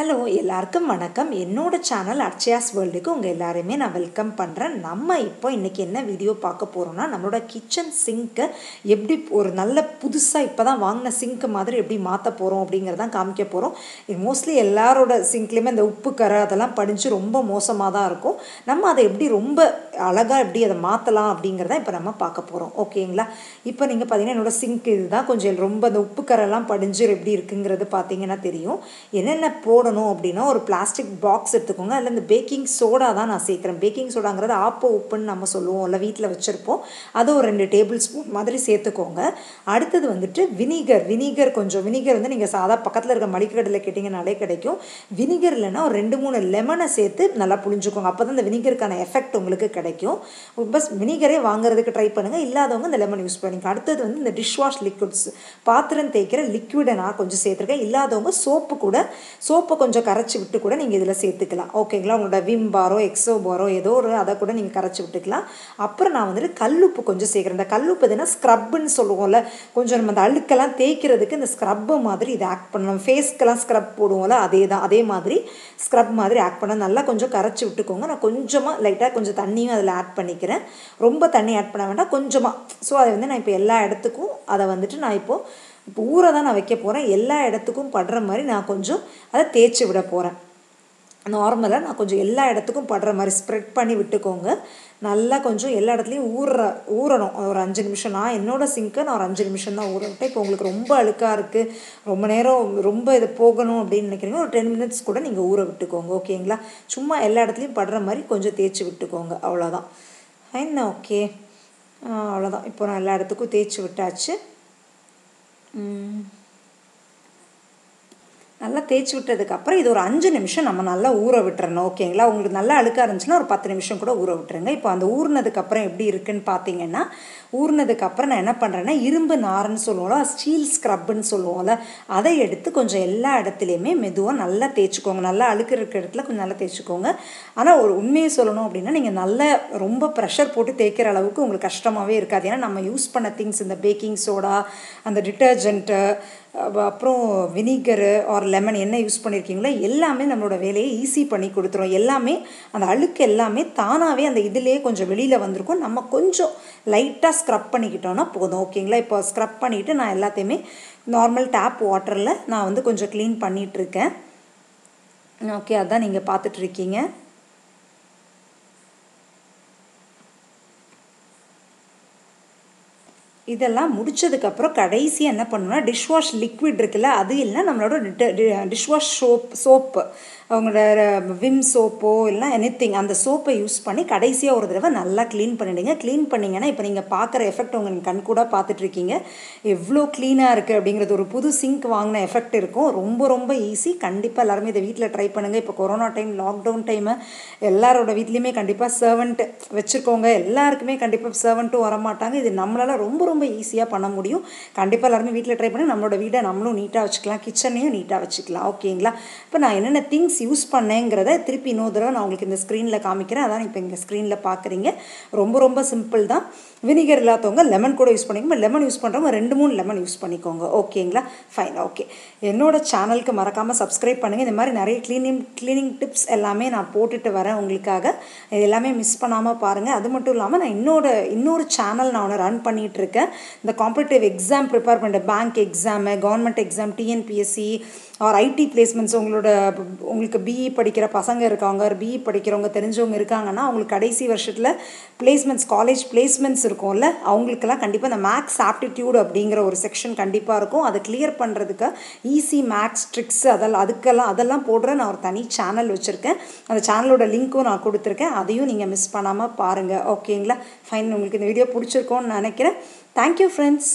Hello, எல்லாருக்கும் வணக்கம். என்னோட சேனல் அச்சயாஸ் வேர்ல்டுக்கு உங்க எல்லாரையுமே நான் வெல்கம் பண்றேன். நம்ம இப்போ இன்னைக்கு என்ன வீடியோ பார்க்க போறோம்னா நம்மளோட கிச்சன் சிங்க் எப்படி ஒரு நல்ல புதுசா இப்பதான் வாங்குன சிங்க் மாதிரி எப்படி மாத்த போறோம் அப்படிங்கறத காமிக்க போறோம். மோஸ்ட்லி எல்லாரோட சிங்க்லயே அந்த உப்பு கறை அதெல்லாம் படிஞ்சு ரொம்ப மோசமா தான் இருக்கும். நம்ம அதை எப்படி ரொம்ப அழகா எப்படி அதை மாத்தலாம் அப்படிங்கறத இப்போ நம்ம பார்க்க போறோம். ஓகேங்களா? இப்போ நீங்க பாத்தீங்கன்னா என்னோட சிங்க் இதுதான். கொஞ்சம் ரொம்ப அந்த உப்பு கறை எல்லாம் படிஞ்சு எப்படி இருக்குங்கிறது பாத்தீங்கன்னா தெரியும். என்னென்ன போடணும் அப்படினா ஒரு பிளாஸ்டிக் பாக்ஸ் எடுத்துக்கோங்க. அதில் இந்த பேக்கிங் சோடா தான் நான் சேர்க்குறேன். பேக்கிங் சோடாங்கிறது ஆப்போ உப்புன்னு நம்ம சொல்லுவோம், இல்லை வீட்டில் வச்சுருப்போம். அது ஒரு 2 டேபிள் ஸ்பூன் மாதிரி சேர்த்துக்கோங்க. அடுத்தது வந்துட்டு வினிகர் கொஞ்சம் வினிகர் வந்து நீங்கள் சாதா பக்கத்தில் இருக்க மளிகடையில் கேட்டிங்கனாலே கிடைக்கும். வினிகர் இல்லைன்னா ஒரு 2-3 லெமனை சேர்த்து நல்லா புழிஞ்சுக்கோங்க. அப்போ தான் இந்த வினிகருக்கான எஃபெக்ட் உங்களுக்கு கிடைக்கும். பஸ் வினிகரே வாங்குறதுக்கு ட்ரை பண்ணுங்கள், இல்லாதவங்க இந்த லெமன் யூஸ் பண்ணிக்கோங்க. அடுத்தது வந்து இந்த டிஷ்வாஷ் லிக்விட்ஸ் பாத்திரம் தேய்க்கிற லிக்விடை நான் கொஞ்சம் சேர்த்துருக்கேன். இல்லாதவங்க சோப்பு கூட சோப்பை கொஞ்சம் கரைச்சி விட்டு கூட நீங்கள் இதில் சேர்த்துக்கலாம். ஓகேங்களா? உங்களோட விம் பாரோ எக்ஸோ பாரோ ஏதோ ஒரு அதை கூட நீங்கள் கரைச்சி விட்டுக்கலாம். அப்புறம் நான் வந்துட்டு கல்லுப்பு கொஞ்சம் சேர்க்குறேன். இந்த கல்லுப்பு எதுனா ஸ்க்ரப்புன்னு சொல்லுவோம்ல, கொஞ்சம் நம்ம அந்த அழுக்கெல்லாம் தேய்க்கிறதுக்கு இந்த ஸ்க்ரப்பு மாதிரி இதை ஆக்ட் பண்ணலாம். ஃபேஸ்க்கெல்லாம் ஸ்க்ரப் போடுவோம்ல, அதே மாதிரி ஸ்க்ரப் மாதிரி ஆக்ட் பண்ண நல்லா கொஞ்சம் கரைச்சி விட்டுக்கோங்க. நான் கொஞ்சமாக லைட்டாக கொஞ்சம் தண்ணியும் அதில் ஆட் பண்ணிக்கிறேன். ரொம்ப தண்ணி ஆட் பண்ண வேண்டாம், கொஞ்சமாக. ஸோ அதை வந்து நான் இப்போ எல்லா இடத்துக்கும் அதை வந்துட்டு நான் இப்போ ஊரை தான் நான் வைக்க போகிறேன். எல்லா இடத்துக்கும் படுற மாதிரி நான் கொஞ்சம் அதை தேய்ச்சி விட போகிறேன். நார்மலாக நான் கொஞ்சம் எல்லா இடத்துக்கும் படுற மாதிரி ஸ்ப்ரெட் பண்ணி விட்டுக்கோங்க. நல்லா கொஞ்சம் எல்லா இடத்துலையும் ஊறணும். ஒரு 5 நிமிஷம். நான் என்னோடய சிங்கை நான் ஒரு 5 நிமிஷம் தான் ஊற விட்டேன். இப்போ உங்களுக்கு ரொம்ப அழுக்காக இருக்குது, ரொம்ப நேரம் ரொம்ப இது போகணும் அப்படின்னு நினைக்கிறீங்க, ஒரு 10 மினிட்ஸ் கூட நீங்கள் ஊற விட்டுக்கோங்க. ஓகேங்களா? சும்மா எல்லா இடத்துலையும் படுற மாதிரி கொஞ்சம் தேய்ச்சி விட்டுக்கோங்க. அவ்வளோதான் என்ன? ஓகே, அவ்வளோதான். இப்போ நான் எல்லா இடத்துக்கும் தேய்ச்சி விட்டாச்சு. நல்லா தேய்ச்சி விட்டதுக்கப்புறம் இது ஒரு 5 நிமிஷம் நம்ம நல்லா ஊற விட்டுறணும். ஓகேங்களா? உங்களுக்கு நல்லா அழுக்காக இருந்துச்சுன்னா ஒரு 10 நிமிஷம் கூட ஊற விட்டுருங்க. இப்போ அந்த ஊறினதுக்கப்புறம் எப்படி இருக்குன்னு பார்த்தீங்கன்னா, ஊறினதுக்கப்புறம் நான் என்ன பண்ணுறேன்னா இரும்பு நார்ன்னு சொல்லுவோம்ல, ஸ்டீல் ஸ்க்ரப்புன்னு சொல்லுவோம்ல, அதை எடுத்து கொஞ்சம் எல்லா இடத்துலையுமே மெதுவாக நல்லா தேய்ச்சிக்கோங்க. நல்லா அழுக்கு இருக்கிற இடத்துல கொஞ்சம் நல்லா தேய்ச்சிக்கோங்க. ஆனால் ஒரு உண்மையை சொல்லணும் அப்படின்னா நீங்கள் நல்லா ரொம்ப ப்ரெஷர் போட்டு தேய்க்கிற அளவுக்கு உங்களுக்கு கஷ்டமாகவே இருக்காது. ஏன்னா நம்ம யூஸ் பண்ண திங்ஸ் இந்த பேக்கிங் சோடா, அந்த டிட்டர்ஜென்ட்டு, அப்புறம் வினிகரு ஆர் லெமன் என்ன யூஸ் பண்ணியிருக்கீங்களோ எல்லாமே நம்மளோட வேலையை ஈஸி பண்ணி கொடுத்துரும். எல்லாமே அந்த அழுக்கு எல்லாமே தானாகவே அந்த இதுலேயே கொஞ்சம் வெளியில் வந்திருக்கும். நம்ம கொஞ்சம் லைட்டாக ஸ்க்ரப் பண்ணிக்கிட்டோன்னா போதும். ஓகேங்களா? இப்போ ஸ்க்ரப் பண்ணிவிட்டு நான் எல்லாத்தையுமே நார்மல் டேப் வாட்டரில் நான் வந்து கொஞ்சம் க்ளீன் பண்ணிகிட்ருக்கேன். ஓகே, அதுதான் நீங்கள் பார்த்துட்ருக்கீங்க. இதெல்லாம் முடித்ததுக்கப்புறம் கடைசியாக என்ன பண்ணணும்னா டிஷ்வாஷ் லிக்விட் இருக்குல்ல, அது இல்லைனா நம்மளோட டிஷ்வாஷ் சோப்பு, அவங்களோட விம் சோப்போ இல்லைனா எனித்திங் அந்த சோப்பை யூஸ் பண்ணி கடைசியாக ஒரு தடவை நல்லா க்ளீன் பண்ணிவிடுங்க. க்ளீன் பண்ணிங்கன்னா இப்போ நீங்கள் பார்க்குற எஃபெக்ட் உங்களுக்கு கண்கூடாக பார்த்துட்ருக்கீங்க எவ்வளோ க்ளீனாக இருக்குது அப்படிங்கிறது. ஒரு புது சிங்க் வாங்கின எஃபெக்ட் இருக்கும். ரொம்ப ரொம்ப ஈஸி. கண்டிப்பாக எல்லாருமே இதை வீட்டில் ட்ரை பண்ணுங்கள். இப்போ கொரோனா டைம், லாக்டவுன் டைமு, எல்லாரோட வீட்லேயுமே கண்டிப்பாக சர்வெண்ட் வச்சுருக்கோங்க. எல்லாருக்குமே கண்டிப்பாக சர்வெண்ட்டும் வரமாட்டாங்க. இது நம்மளால் ரொம்ப ரொம்ப ஈஸியாக பண்ண முடியும். கண்டிப்பாக எல்லாருமே வீட்டில் ட்ரை பண்ணுங்கள். நம்மளோட வீடை நம்மளும் நீட்டாக வச்சுக்கலாம், கிச்சனையும் நீட்டாக வச்சுக்கலாம். ஓகேங்களா? இப்போ நான் என்னென்ன திங்ஸ் யூஸ் பண்ணேங்கிறத திருப்பி இன்னொரு தடவை நான் உங்களுக்கு இந்த ஸ்க்ரீனில் காமிக்கிறேன். அதான் இப்போ இங்கே ஸ்க்ரீனில் பார்க்குறீங்க. ரொம்ப ரொம்ப சிம்பிள் தான். வினிகர் இல்லாதவங்க லெமன் கூட யூஸ் பண்ணிக்கோங்க. லெமன் யூஸ் பண்ணுறவங்க 2-3 லெமன் யூஸ் பண்ணிக்கோங்க. ஓகேங்களா? ஃபைன். ஓகே, என்னோடய சேனலுக்கு மறக்காமல் சப்ஸ்கிரைப் பண்ணுங்கள். இந்த மாதிரி நிறைய க்ளீனிங் டிப்ஸ் எல்லாமே நான் போட்டுட்டு வரேன் உங்களுக்காக. இது எல்லாமே மிஸ் பண்ணாமல் பாருங்கள். அது மட்டும் இல்லாமல் நான் இன்னொரு சேனல் நான் ஒன்று ரன் பண்ணிகிட்ருக்கேன். இந்த காம்படிட்டிவ் எக்ஸாம் ப்ரிப்பேர் பண்ணுற bank exam, government exam, TNPSC or IT placements, உங்களுக்கு பிஇ படிக்கிற பசங்க இருக்காங்க, பிஇ படிக்கிறவங்க தெரிஞ்சவங்க இருக்காங்கன்னா அவங்களுக்கு கடைசி வருஷத்தில் பிளேஸ்மெண்ட்ஸ், காலேஜ் பிளேஸ்மெண்ட்ஸ் இருக்கும்ல, அவங்களுக்கெல்லாம் கண்டிப்பாக இந்த மேக்ஸ் ஆப்டிடியூட் அப்படிங்கிற ஒரு செக்ஷன் கண்டிப்பாக இருக்கும். அதை கிளியர் பண்ணுறதுக்கு ஈஸி மேக்ஸ் ட்ரிக்ஸ் அதெல்லாம் போடுற நான் ஒரு தனி சேனல் வச்சுருக்கேன். அந்த சேனலோட லிங்க்கும் நான் கொடுத்துருக்கேன். அதையும் நீங்கள் மிஸ் பண்ணாமல் பாருங்கள். ஓகேங்களா? ஃபைன். உங்களுக்கு இந்த வீடியோ பிடிச்சிருக்கோன்னு நினைக்கிறேன். Thank you friends.